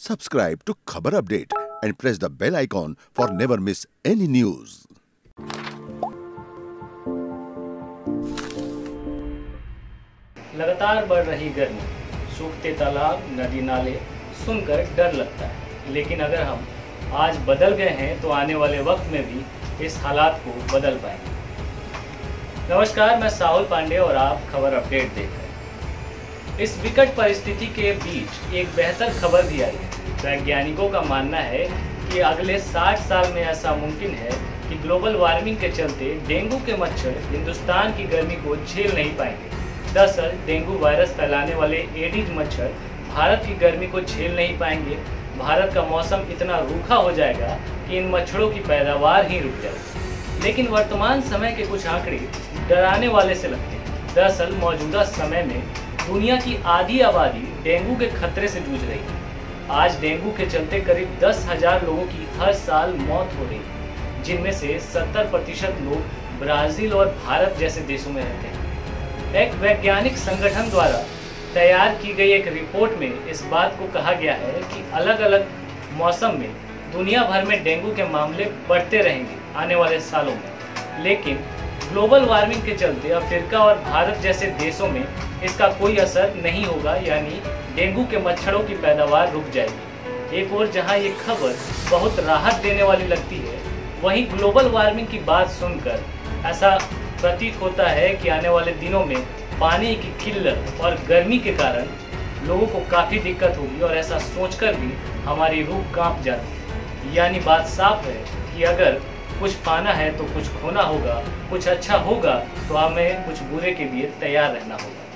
Subscribe to Khabar Update and press the bell icon for never miss any news. लगातार बढ़ रही गर्मी, सूखते तालाब, नदी नाले सुनकर डर लगता है, लेकिन अगर हम आज बदल गए हैं तो आने वाले वक्त में भी इस हालात को बदल पाएंगे। नमस्कार, मैं साहुल पांडे और आप खबर अपडेट देख रहे हैं। इस विकट परिस्थिति के बीच एक बेहतर खबर भी आई है। वैज्ञानिकों का मानना है कि अगले 60 साल में ऐसा मुमकिन है कि ग्लोबल वार्मिंग के चलते डेंगू के मच्छर हिंदुस्तान की गर्मी को झेल नहीं पाएंगे। दरअसल डेंगू वायरस फैलाने वाले एडिड मच्छर भारत की गर्मी को झेल नहीं पाएंगे। भारत का मौसम इतना रूखा हो जाएगा कि इन मच्छरों की पैदावार ही रुक जाएगी। लेकिन वर्तमान समय के कुछ आंकड़े डराने वाले से लगते हैं। दरअसल मौजूदा समय में दुनिया की आधी आबादी डेंगू के खतरे से जूझ रही है। आज डेंगू के चलते करीब 10,000 लोगों की हर साल मौत हो रही है, जिनमें से 70% लोग ब्राजील और भारत जैसे देशों में रहते हैं। एक वैज्ञानिक संगठन द्वारा तैयार की गई एक रिपोर्ट में इस बात को कहा गया है कि अलग अलग मौसम में दुनिया भर में डेंगू के मामले बढ़ते रहेंगे आने वाले सालों में, लेकिन ग्लोबल वार्मिंग के चलते अफ्रीका और भारत जैसे देशों में इसका कोई असर नहीं होगा, यानी डेंगू के मच्छरों की पैदावार रुक जाएगी। एक और जहां ये खबर बहुत राहत देने वाली लगती है, वहीं ग्लोबल वार्मिंग की बात सुनकर ऐसा प्रतीत होता है कि आने वाले दिनों में पानी की किल्लत और गर्मी के कारण लोगों को काफ़ी दिक्कत होगी और ऐसा सोचकर भी हमारी रूह कांप जाती है। यानी बात साफ है कि अगर कुछ पाना है तो कुछ खोना होगा, कुछ अच्छा होगा तो हमें कुछ बुरे के लिए तैयार रहना होगा।